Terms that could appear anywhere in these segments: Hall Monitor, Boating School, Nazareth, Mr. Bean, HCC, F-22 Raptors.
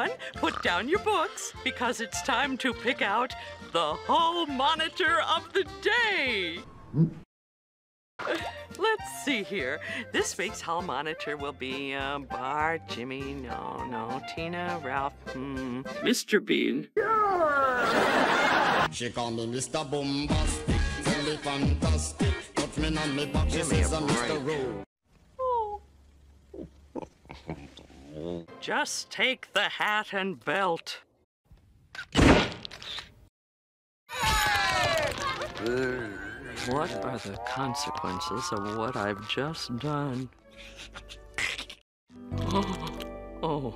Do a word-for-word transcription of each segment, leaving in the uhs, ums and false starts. Everyone, put down your books, because it's time to pick out the hole monitor of the day. Let's see here. This week's hole monitor will be uh, Bart, Jimmy, no, no, Tina, Ralph, hmm, Mister Bean. Yeah! She called me Mister Bombastic, really fantastic. Got me on me back, she says I'm Mister Rowe. Just take the hat and belt. What are the consequences of what I've just done? Oh. Oh.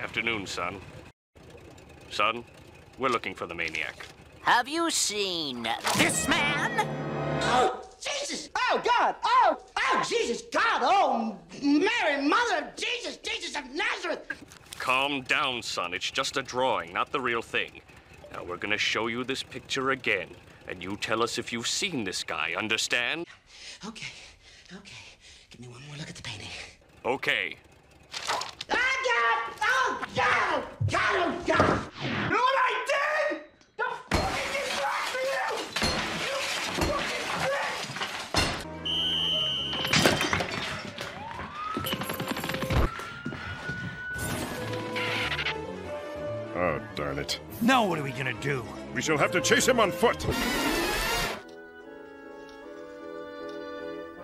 Afternoon, son. Son, we're looking for the maniac. Have you seen this man? Oh, Jesus! Oh, God! Oh, oh, Jesus, God! Oh, Mary, Mother of Jesus, Jesus of Nazareth! Calm down, son. It's just a drawing, not the real thing. Now, we're gonna show you this picture again, and you tell us if you've seen this guy, understand? Okay, okay. Give me one more look at the painting. Okay. God! God! Oh, God! You know what I did? The fucking distraction you! You fucking bitch! Oh, darn it. Now what are we gonna do? We shall have to chase him on foot.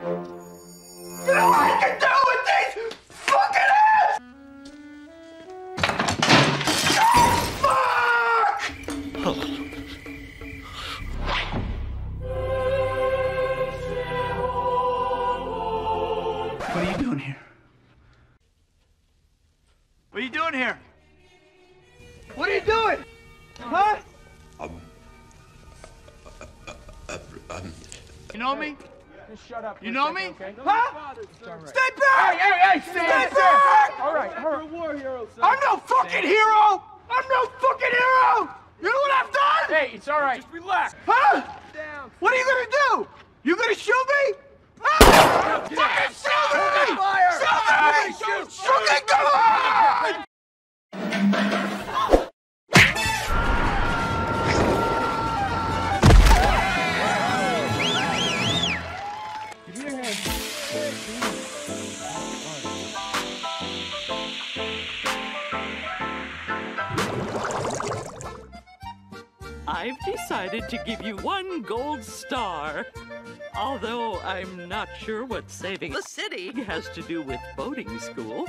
You know what I can do with these fucking ass! What are you doing here? What are you doing here? What are you doing? Huh? Um. Uh, um. You know me? Just shut up. You know me? Okay? Huh? Right. Stay back! Hey, hey, hey! Stay, stay back! All right. You're a war hero, son. I'm no fucking hero! I'm no fucking hero! You know what I've done? Hey, it's all right. Just relax. Huh? Down. What are you gonna do? You gonna shoot me? Ah! Fucking shoot me! Fire! Shoot me! Shoot! Shoot me! Come on! I've decided to give you one gold star. Although I'm not sure what saving the city has to do with boating school.